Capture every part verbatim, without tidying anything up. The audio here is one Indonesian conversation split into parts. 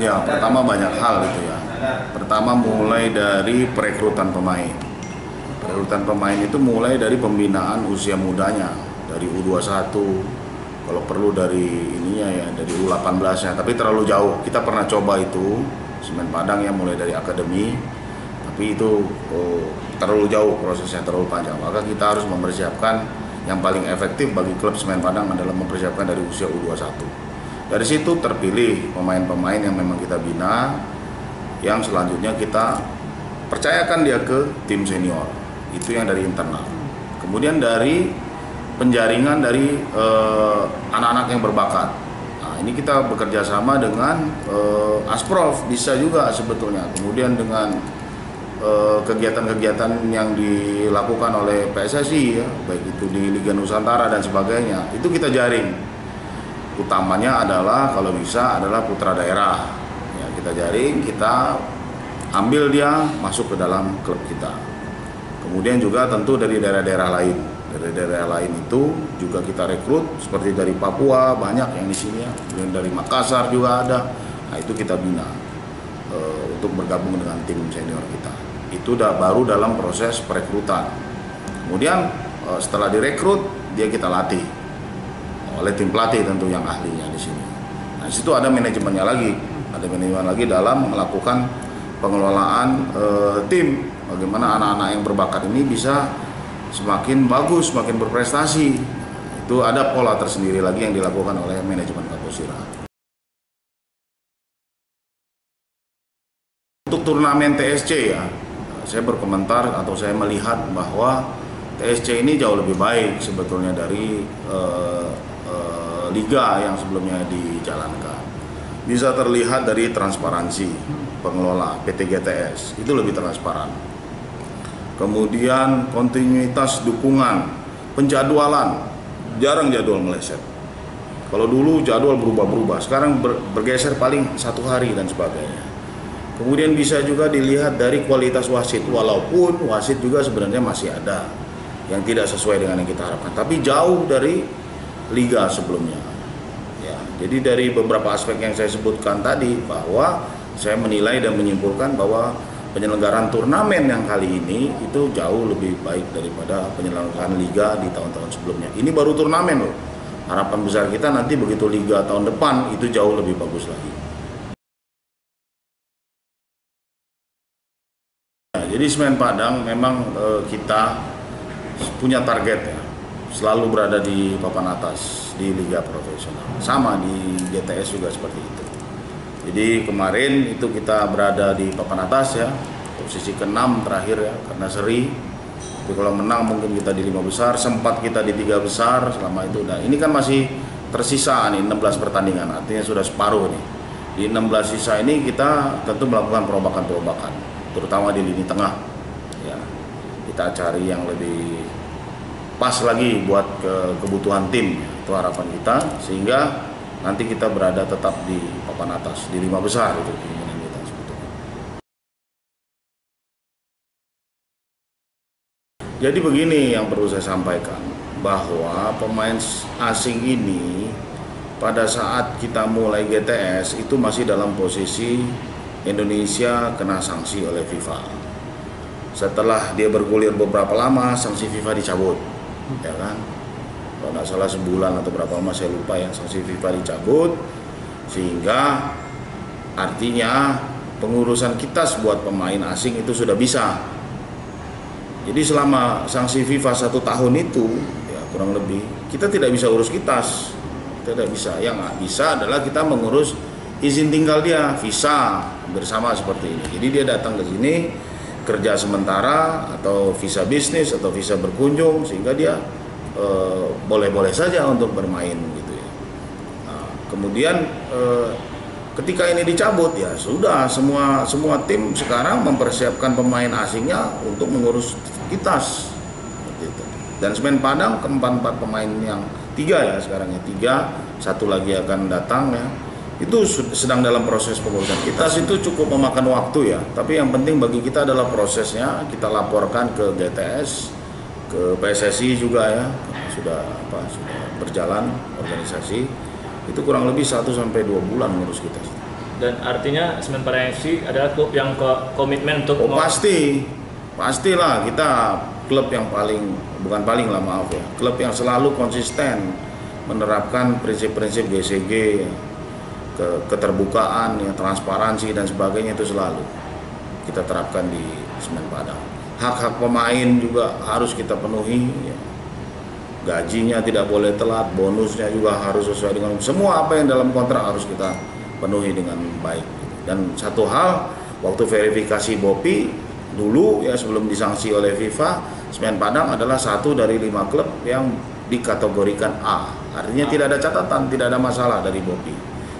Ya, pertama banyak hal gitu ya. Pertama mulai dari perekrutan pemain. Perekrutan pemain itu mulai dari pembinaan usia mudanya, dari U dua puluh satu, kalau perlu dari ininya ya, dari U delapan belas-nya, tapi terlalu jauh. Kita pernah coba itu, Semen Padang ya, mulai dari akademi, tapi itu oh, terlalu jauh prosesnya, terlalu panjang. Maka kita harus mempersiapkan yang paling efektif bagi klub Semen Padang adalah mempersiapkan dari usia U dua puluh satu. Dari situ terpilih pemain-pemain yang memang kita bina, yang selanjutnya kita percayakan dia ke tim senior. Itu yang dari internal. Kemudian dari penjaringan dari eh, anak-anak yang berbakat. Nah, ini kita bekerja sama dengan eh, ASPROF, bisa juga sebetulnya. Kemudian dengan eh, kegiatan-kegiatan yang dilakukan oleh P S S I, ya, baik itu di Liga Nusantara dan sebagainya, itu kita jaring. Utamanya adalah kalau bisa adalah putra daerah ya, kita jaring, kita ambil dia masuk ke dalam klub kita. Kemudian juga tentu dari daerah-daerah lain dari daerah lain itu juga kita rekrut, seperti dari Papua banyak yang di sini ya, kemudian dari Makassar juga ada. Nah, itu kita bina e, untuk bergabung dengan tim senior kita. Itu dah baru dalam proses perekrutan. Kemudian e, setelah direkrut dia kita latih oleh tim pelatih tentu yang ahlinya di sini. Nah, di situ ada manajemennya lagi, ada manajemen lagi dalam melakukan pengelolaan e, tim, bagaimana anak-anak yang berbakat ini bisa semakin bagus, semakin berprestasi. Itu ada pola tersendiri lagi yang dilakukan oleh manajemen Kabau Sirah. Untuk turnamen T S C ya, saya berkomentar atau saya melihat bahwa T S C ini jauh lebih baik sebetulnya dari e, liga yang sebelumnya dijalankan. Bisa terlihat dari transparansi pengelola P T G T S, itu lebih transparan. Kemudian kontinuitas dukungan, penjadwalan, jarang jadwal meleset. Kalau dulu jadwal berubah-berubah, sekarang bergeser paling satu hari dan sebagainya. Kemudian bisa juga dilihat dari kualitas wasit, walaupun wasit juga sebenarnya masih ada yang tidak sesuai dengan yang kita harapkan, tapi jauh dari liga sebelumnya ya. Jadi dari beberapa aspek yang saya sebutkan tadi, bahwa saya menilai dan menyimpulkan bahwa penyelenggaraan turnamen yang kali ini itu jauh lebih baik daripada penyelenggaraan liga di tahun-tahun sebelumnya. Ini baru turnamen loh. Harapan besar kita nanti begitu liga tahun depan itu jauh lebih bagus lagi ya. Jadi Semen Padang memang e, kita punya target ya, selalu berada di papan atas di liga profesional. Sama di D T S juga seperti itu. Jadi kemarin itu kita berada di papan atas ya, posisi keenam terakhir ya, karena seri. Tapi kalau menang mungkin kita di lima besar, sempat kita di tiga besar selama itu. Nah, ini kan masih tersisa nih enam belas pertandingan, artinya sudah separuh nih. Di enam belas sisa ini kita tentu melakukan perobakan-perobakan, terutama di lini tengah ya. Kita cari yang lebih pas lagi buat ke kebutuhan tim, itu harapan kita, sehingga nanti kita berada tetap di papan atas, di lima besar itu keinginan kita sebetulnya. Jadi begini yang perlu saya sampaikan, bahwa pemain asing ini pada saat kita mulai G T S itu masih dalam posisi Indonesia kena sanksi oleh FIFA. Setelah dia bergulir beberapa lama, sanksi FIFA dicabut. Ya kan, kalau nggak salah sebulan atau berapa lama saya lupa ya, sanksi FIFA dicabut, sehingga artinya pengurusan kitas buat pemain asing itu sudah bisa. Jadi selama sanksi FIFA satu tahun itu ya kurang lebih kita tidak bisa urus kitas, kita tidak bisa. Yang nggak bisa adalah kita mengurus izin tinggal dia, visa bersama seperti ini. Jadi dia datang ke sini kerja sementara atau visa bisnis atau visa berkunjung, sehingga dia boleh-boleh saja untuk bermain gitu ya. Nah, kemudian e, ketika ini dicabut ya sudah, semua semua tim sekarang mempersiapkan pemain asingnya untuk mengurus kitas gitu. Dan Semen Padang keempat empat pemain yang tiga ya sekarang ya, tiga, satu lagi akan datang ya, itu sedang dalam proses pengurusan kitas. Itu cukup memakan waktu ya, tapi yang penting bagi kita adalah prosesnya. Kita laporkan ke D T S, ke P S S I juga ya, sudah apa sudah berjalan organisasi itu kurang lebih satu sampai dua bulan ngurus kitas. Dan artinya Semen Padang F C adalah klub yang komitmen untuk oh, pasti pastilah kita klub yang paling bukan paling lah maaf ya klub yang selalu konsisten menerapkan prinsip-prinsip G C G ya, ke keterbukaan ya, transparansi dan sebagainya itu selalu kita terapkan di Semen Padang. Hak-hak pemain juga harus kita penuhi ya. Gajinya tidak boleh telat, bonusnya juga harus sesuai dengan semua apa yang dalam kontrak harus kita penuhi dengan baik. Dan satu hal, waktu verifikasi B O P I dulu ya sebelum disanksi oleh FIFA, Semen Padang adalah satu dari lima klub yang dikategorikan A, artinya tidak ada catatan, tidak ada masalah dari B O P I.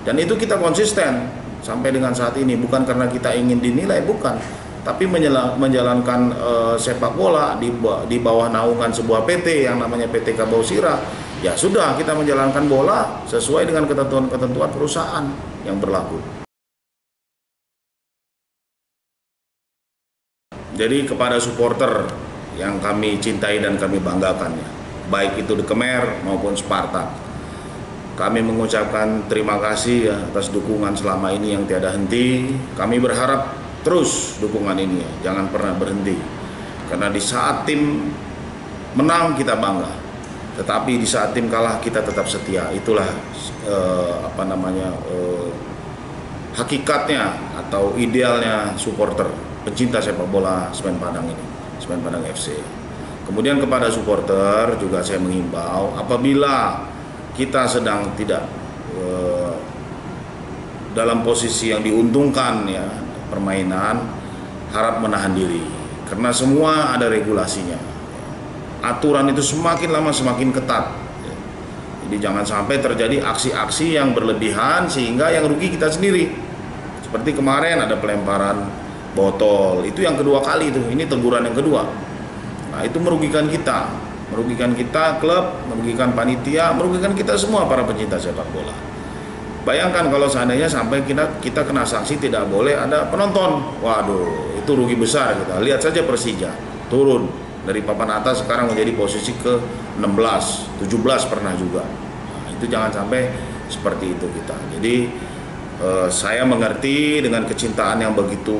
Dan itu kita konsisten sampai dengan saat ini, bukan karena kita ingin dinilai, bukan, tapi menjalankan uh, sepak bola di, di bawah naungan sebuah P T yang namanya P T Kabau Sirah. Ya sudah, kita menjalankan bola sesuai dengan ketentuan-ketentuan perusahaan yang berlaku. Jadi kepada supporter yang kami cintai dan kami banggakannya, baik itu The Kemer maupun Sparta, kami mengucapkan terima kasih ya, atas dukungan selama ini yang tiada henti. Kami berharap terus dukungan ini ya, jangan pernah berhenti. Karena di saat tim menang kita bangga, tetapi di saat tim kalah kita tetap setia. Itulah eh, apa namanya eh, hakikatnya atau idealnya supporter pencinta sepak bola Semen Padang ini, Semen Padang F C. Kemudian kepada supporter juga saya mengimbau, apabila kita sedang tidak eh, dalam posisi yang diuntungkan ya permainan, harap menahan diri karena semua ada regulasinya. Aturan itu semakin lama semakin ketat. Jadi jangan sampai terjadi aksi-aksi yang berlebihan sehingga yang rugi kita sendiri. Seperti kemarin ada pelemparan botol, itu yang kedua kali itu. Ini teguran yang kedua. Nah, itu merugikan kita, merugikan kita klub, merugikan panitia, merugikan kita semua para pecinta sepak bola. Bayangkan kalau seandainya sampai kita kita kena sanksi tidak boleh ada penonton. Waduh, itu rugi besar kita. Lihat saja Persija turun dari papan atas sekarang menjadi posisi ke enam belas, tujuh belas pernah juga. Nah, itu jangan sampai seperti itu kita. Jadi eh, saya mengerti dengan kecintaan yang begitu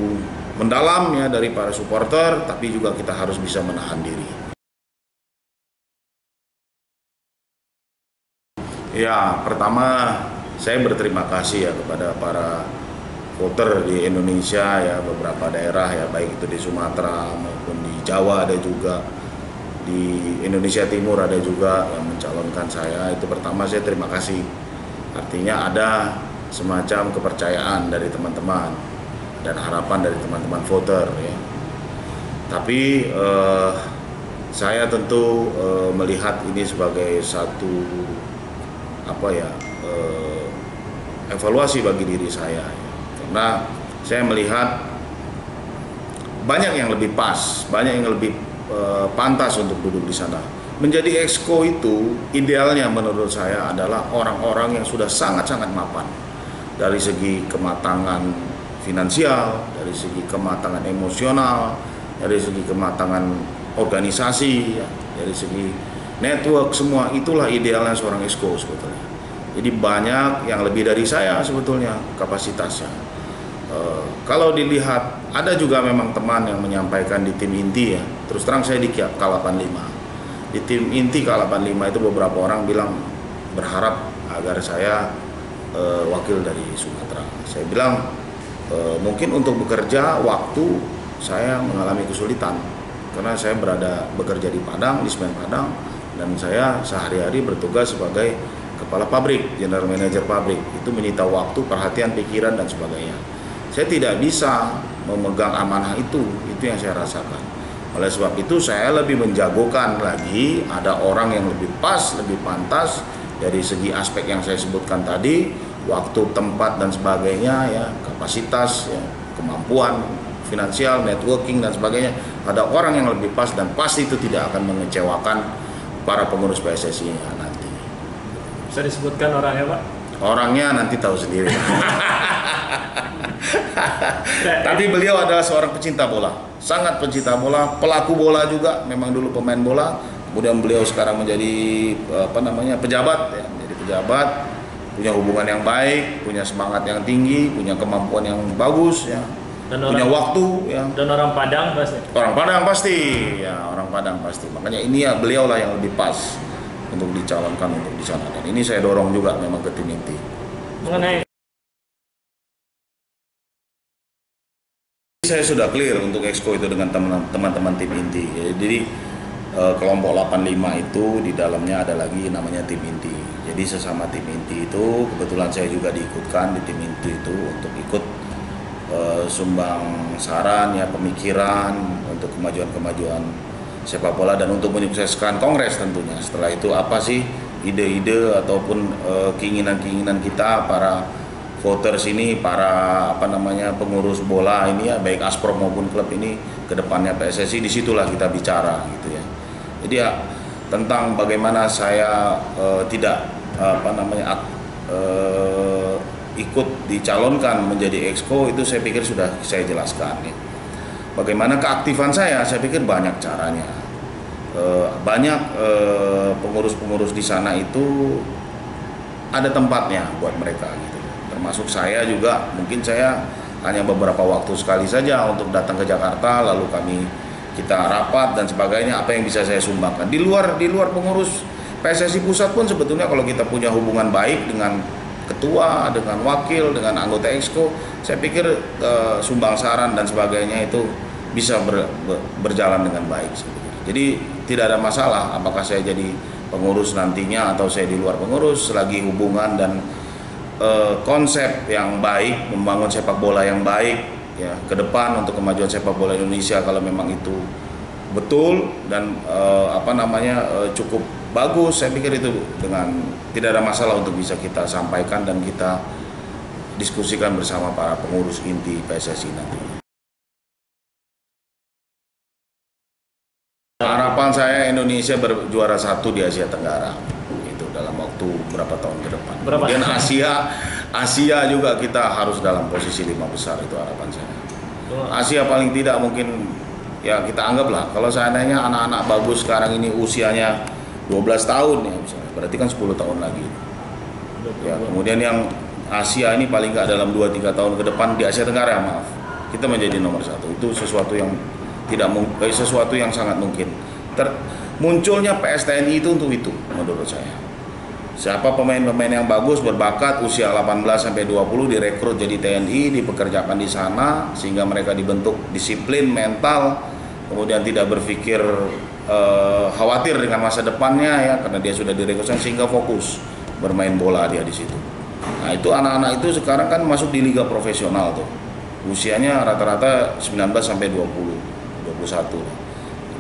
mendalam ya dari para supporter, tapi juga kita harus bisa menahan diri. Ya, pertama saya berterima kasih ya kepada para voter di Indonesia ya, beberapa daerah ya, baik itu di Sumatera maupun di Jawa ada juga, di Indonesia Timur ada juga yang mencalonkan saya. Itu pertama saya terima kasih, artinya ada semacam kepercayaan dari teman-teman dan harapan dari teman-teman voter ya. Tapi eh, saya tentu eh, melihat ini sebagai satu apa ya eh, evaluasi bagi diri saya ya. Nah, saya melihat banyak yang lebih pas, banyak yang lebih e, pantas untuk duduk di sana. Menjadi exco itu idealnya menurut saya adalah orang-orang yang sudah sangat-sangat mapan. Dari segi kematangan finansial, dari segi kematangan emosional, dari segi kematangan organisasi, ya, dari segi network, semua itulah idealnya seorang exco sebetulnya. Jadi banyak yang lebih dari saya sebetulnya kapasitasnya. Uh, kalau dilihat ada juga memang teman yang menyampaikan di tim inti ya, terus terang saya di K delapan lima, di tim inti K delapan lima itu beberapa orang bilang berharap agar saya uh, wakil dari Sumatera. Saya bilang uh, mungkin untuk bekerja waktu saya mengalami kesulitan karena saya berada bekerja di Padang, di Semen Padang, dan saya sehari-hari bertugas sebagai kepala pabrik, general manager pabrik. Itu menyita waktu, perhatian, pikiran dan sebagainya. Saya tidak bisa memegang amanah itu, itu yang saya rasakan. Oleh sebab itu saya lebih menjagokan lagi, ada orang yang lebih pas, lebih pantas dari segi aspek yang saya sebutkan tadi, waktu, tempat dan sebagainya, ya, kapasitas, ya, kemampuan, finansial, networking dan sebagainya. Ada orang yang lebih pas dan pasti itu tidak akan mengecewakan para pengurus P S S I nanti. Bisa disebutkan orangnya, Pak? Orangnya nanti tahu sendiri. Tapi beliau adalah seorang pecinta bola, sangat pecinta bola, pelaku bola juga, memang dulu pemain bola, kemudian beliau sekarang menjadi apa namanya pejabat, ya, menjadi pejabat, punya hubungan yang baik, punya semangat yang tinggi, punya kemampuan yang bagus, ya. Dan punya orang, waktu, ya. Dan orang Padang pasti. Orang Padang pasti, ya orang Padang pasti. Makanya ini ya beliaulah yang lebih pas untuk dicalonkan untuk di sana. Dan ini saya dorong juga memang ke tim inti. Mengenai saya sudah clear untuk exco itu dengan teman-teman tim inti. Jadi kelompok delapan puluh lima itu di dalamnya ada lagi namanya tim inti. Jadi sesama tim inti itu kebetulan saya juga diikutkan di tim inti itu untuk ikut uh, sumbang saran, ya, pemikiran untuk kemajuan-kemajuan sepak bola dan untuk menyukseskan kongres tentunya. Setelah itu apa sih ide-ide ataupun uh, keinginan-keinginan kita para voters ini, para apa namanya pengurus bola ini, ya, baik ASPROF maupun klub ini kedepannya P S S I, disitulah kita bicara gitu, ya. Jadi ya tentang bagaimana saya uh, tidak uh, apa namanya uh, ikut dicalonkan menjadi exco itu saya pikir sudah saya jelaskan, ya. Bagaimana keaktifan saya, saya pikir banyak caranya, uh, banyak uh, pengurus-pengurus di sana itu ada tempatnya buat mereka gitu. Termasuk saya juga, mungkin saya hanya beberapa waktu sekali saja untuk datang ke Jakarta, lalu kami kita rapat dan sebagainya, apa yang bisa saya sumbangkan. Di luar di luar pengurus P S S I pusat pun sebetulnya kalau kita punya hubungan baik dengan ketua, dengan wakil, dengan anggota exco, saya pikir eh, sumbang saran dan sebagainya itu bisa ber, ber, berjalan dengan baik. Jadi tidak ada masalah apakah saya jadi pengurus nantinya atau saya di luar pengurus, selagi hubungan dan konsep yang baik, membangun sepak bola yang baik, ya, ke depan untuk kemajuan sepak bola Indonesia, kalau memang itu betul dan eh, apa namanya eh, cukup bagus, saya pikir itu dengan tidak ada masalah untuk bisa kita sampaikan dan kita diskusikan bersama para pengurus inti P S S I nanti. Harapan saya Indonesia berjuara satu di Asia Tenggara dalam waktu berapa tahun ke depan. Berapa? Kemudian Asia, Asia juga kita harus dalam posisi lima besar, itu harapan saya. Asia paling tidak mungkin, ya kita anggaplah kalau seandainya anak-anak bagus sekarang ini usianya dua belas tahun, ya misalnya, berarti kan sepuluh tahun lagi. Ya, kemudian yang Asia ini paling nggak dalam dua tiga tahun ke depan di Asia Tenggara, maaf, kita menjadi nomor satu. Itu sesuatu yang tidak mungkin, sesuatu yang sangat mungkin. Ter, munculnya P S T N I itu untuk itu menurut saya. Siapa pemain-pemain yang bagus, berbakat, usia delapan belas sampai dua puluh direkrut jadi T N I, dipekerjakan di sana sehingga mereka dibentuk disiplin mental, kemudian tidak berpikir eh, khawatir dengan masa depannya, ya, karena dia sudah direkrut sehingga fokus bermain bola dia di situ. Nah, itu anak-anak itu sekarang kan masuk di liga profesional tuh. Usianya rata-rata sembilan belas sampai dua puluh, dua puluh satu.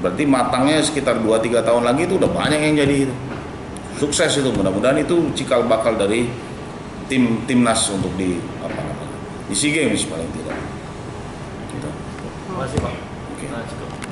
Berarti matangnya sekitar dua tiga tahun lagi itu udah banyak yang jadi itu. Sukses itu, mudah-mudahan itu cikal bakal dari tim timnas untuk di apa namanya di SEA Games paling tidak. Gitu. Terima kasih, Pak. Oke. Okay.